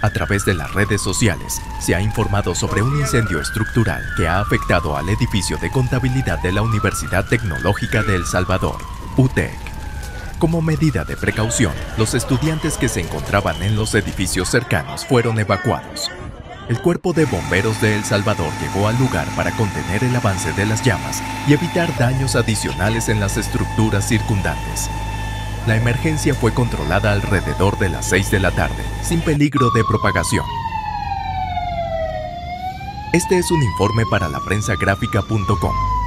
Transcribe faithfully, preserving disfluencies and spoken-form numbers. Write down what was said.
A través de las redes sociales, se ha informado sobre un incendio estructural que ha afectado al edificio de contabilidad de la Universidad Tecnológica de El Salvador, U T E C. Como medida de precaución, los estudiantes que se encontraban en los edificios cercanos fueron evacuados. El Cuerpo de Bomberos de El Salvador llegó al lugar para contener el avance de las llamas y evitar daños adicionales en las estructuras circundantes. La emergencia fue controlada alrededor de las seis de la tarde, sin peligro de propagación. Este es un informe para la prensa gráfica punto com.